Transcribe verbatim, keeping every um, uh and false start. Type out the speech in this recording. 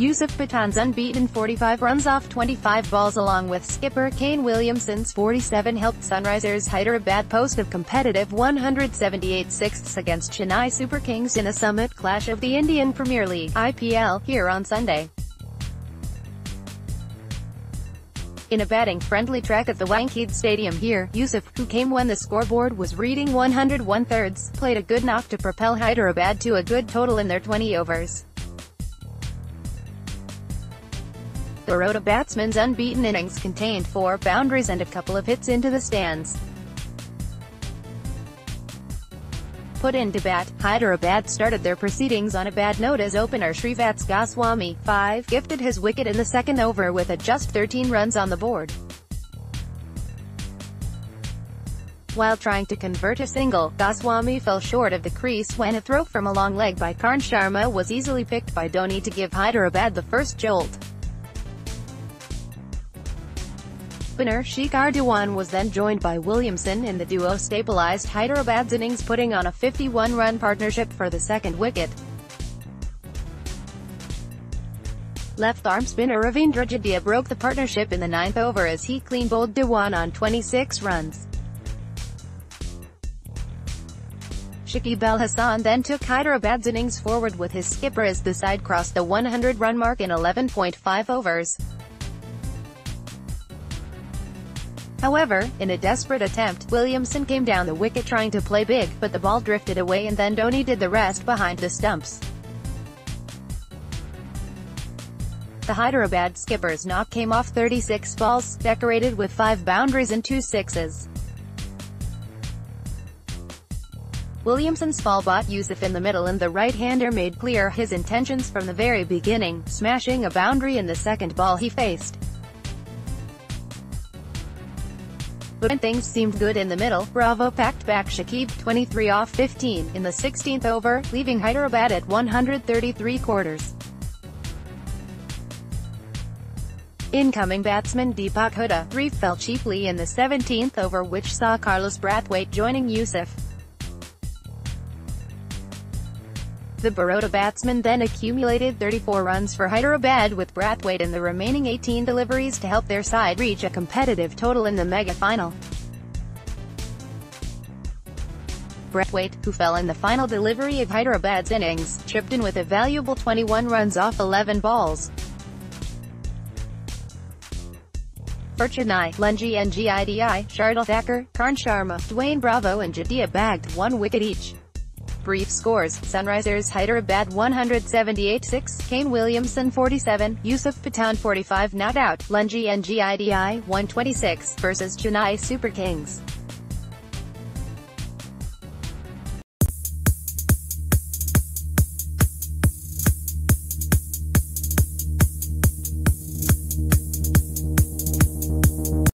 Yusuf Pathan's unbeaten forty-five runs off twenty-five balls along with skipper Kane Williamson's forty-seven helped Sunrisers Hyderabad post a competitive one hundred seventy-eight sixes against Chennai Super Kings in a summit clash of the Indian Premier League I P L here on Sunday. In a batting friendly track at the Wankhede Stadium here, Yusuf, who came when the scoreboard was reading one hundred one thirds, played a good knock to propel Hyderabad to a good total in their twenty overs. The Baroda batsman's unbeaten innings contained four boundaries and a couple of hits into the stands. Put into bat, Hyderabad started their proceedings on a bad note as opener Shrivats Goswami, five, gifted his wicket in the second over with a just thirteen runs on the board. While trying to convert a single, Goswami fell short of the crease when a throw from a long leg by Karn Sharma was easily picked by Dhoni to give Hyderabad the first jolt. Opener Shikhar Dhawan was then joined by Williamson and the duo stabilised Hyderabad's innings, putting on a fifty-one run partnership for the second wicket. Left-arm spinner Ravindra Jadeja broke the partnership in the ninth over as he clean-bowled Dhawan on twenty-six runs. Shiki Belhassan then took Hyderabad's innings forward with his skipper as the side crossed the one hundred run mark in eleven point five overs. However, in a desperate attempt, Williamson came down the wicket trying to play big, but the ball drifted away and then Dhoni did the rest behind the stumps. The Hyderabad skipper's knock came off thirty-six balls, decorated with five boundaries and two sixes. Williamson's fall bought Yusuf in the middle and the right-hander made clear his intentions from the very beginning, smashing a boundary in the second ball he faced. But when things seemed good in the middle, Bravo packed back Shakib, twenty-three off fifteen, in the sixteenth over, leaving Hyderabad at one hundred thirty-three quarters. Incoming batsman Deepak Hooda, three, fell cheaply in the seventeenth over, which saw Carlos Brathwaite joining Yusuf. The Baroda batsman then accumulated thirty-four runs for Hyderabad with Brathwaite in the remaining eighteen deliveries to help their side reach a competitive total in the mega final. Brathwaite, who fell in the final delivery of Hyderabad's innings, chipped in with a valuable twenty-one runs off eleven balls. For Chennai, Lungi Ngidi, Shardul Thakur, Karn Sharma, Dwayne Bravo and Jadeja bagged one wicket each. Brief scores: Sunrisers Hyderabad one hundred seventy-eight six, Kane Williamson forty-seven, Yusuf Pathan forty-five not out, Lungi Ngidi one twenty-six, versus Chennai Super Kings.